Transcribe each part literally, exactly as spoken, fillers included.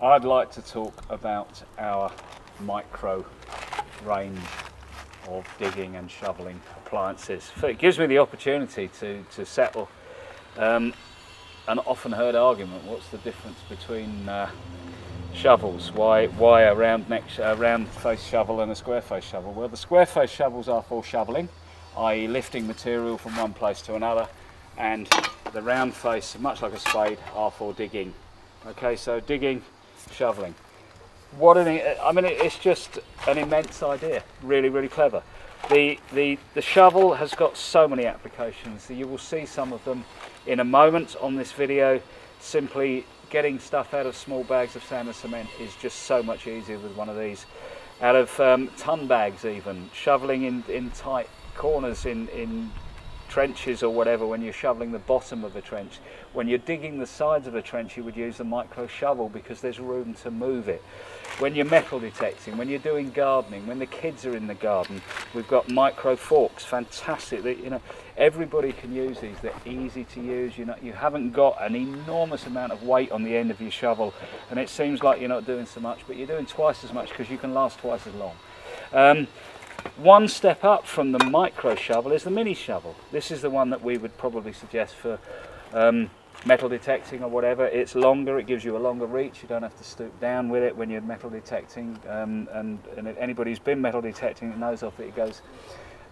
I'd like to talk about our micro range of digging and shoveling appliances. It gives me the opportunity to, to settle um, an often heard argument. What's the difference between uh, shovels? Why, why a round neck, a round face shovel and a square face shovel? Well, the square face shovels are for shoveling, that is lifting material from one place to another, and the round face, much like a spade, are for digging. Okay, so digging, shoveling. What an, I mean, it's just an immense idea. Really, really clever. The, the, the shovel has got so many applications that you will see some of them in a moment on this video. Simply getting stuff out of small bags of sand and cement is just so much easier with one of these. Out of um, ton bags even, shoveling in, in tight corners in, in trenches or whatever, when you're shoveling the bottom of a trench. When you're digging the sides of a trench, you would use a micro shovel because there's room to move it. When you're metal detecting, when you're doing gardening, when the kids are in the garden, we've got micro forks. Fantastic. That, you know, everybody can use these. They're easy to use. You know, you haven't got an enormous amount of weight on the end of your shovel, and it seems like you're not doing so much, but you're doing twice as much because you can last twice as long. Um, One step up from the micro shovel is the mini shovel. This is the one that we would probably suggest for um, metal detecting or whatever. It's longer, it gives you a longer reach, you don't have to stoop down with it when you're metal detecting, um, and, and anybody who's been metal detecting knows off that it goes,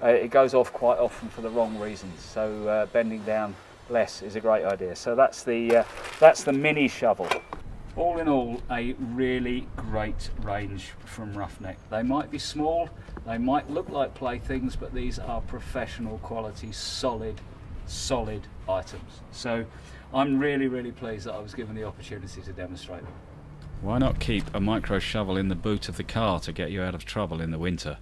uh, it goes off quite often for the wrong reasons, so uh, bending down less is a great idea. So that's the, uh, that's the mini shovel. All in all, a really great range from Roughneck. They might be small, they might look like playthings, but these are professional quality, solid, solid items. So I'm really, really pleased that I was given the opportunity to demonstrate them. Why not keep a micro shovel in the boot of the car to get you out of trouble in the winter?